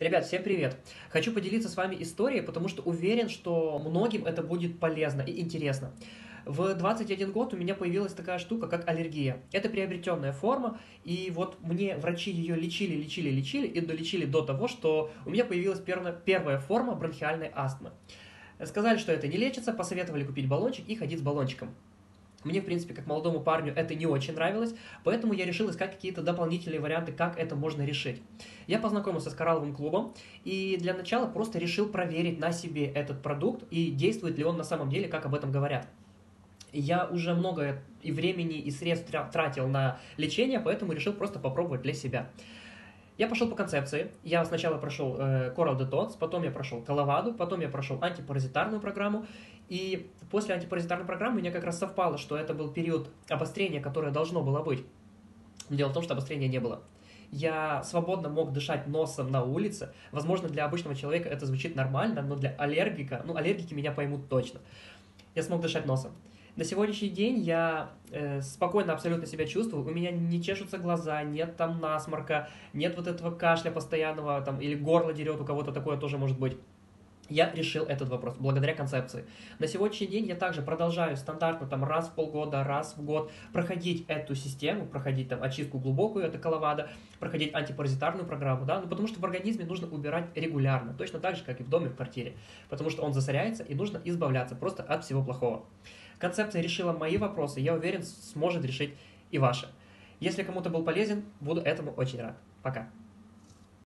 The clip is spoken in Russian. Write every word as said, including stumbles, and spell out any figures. Ребят, всем привет! Хочу поделиться с вами историей, потому что уверен, что многим это будет полезно и интересно. В двадцать один год у меня появилась такая штука, как аллергия. Это приобретенная форма, и вот мне врачи ее лечили, лечили, лечили, и долечили до того, что у меня появилась первая форма бронхиальной астмы. Сказали, что это не лечится, посоветовали купить баллончик и ходить с баллончиком. Мне, в принципе, как молодому парню это не очень нравилось, поэтому я решил искать какие-то дополнительные варианты, как это можно решить. Я познакомился с Коралловым клубом и для начала просто решил проверить на себе этот продукт и действует ли он на самом деле, как об этом говорят. Я уже много и времени, и средств тратил на лечение, поэтому решил просто попробовать для себя. Я пошел по концепции. Я сначала прошел э, Coral Detox, потом я прошел Kalavadu, потом я прошел антипаразитарную программу. И после антипаразитарной программы у меня как раз совпало, что это был период обострения, которое должно было быть. Дело в том, что обострения не было. Я свободно мог дышать носом на улице. Возможно, для обычного человека это звучит нормально, но для аллергика, ну, аллергики меня поймут точно. Я смог дышать носом. На сегодняшний день я э, спокойно абсолютно себя чувствую, у меня не чешутся глаза, нет там насморка, нет вот этого кашля постоянного, там, или горло дерет, у кого-то такое тоже может быть. Я решил этот вопрос благодаря концепции. На сегодняшний день я также продолжаю стандартно там, раз в полгода, раз в год проходить эту систему, проходить там, очистку глубокую, это Kalavadu, проходить антипаразитарную программу, да? Ну, потому что в организме нужно убирать регулярно, точно так же, как и в доме, в квартире, потому что он засоряется и нужно избавляться просто от всего плохого. Концепция решила мои вопросы, я уверен, сможет решить и ваши. Если кому-то был полезен, буду этому очень рад. Пока.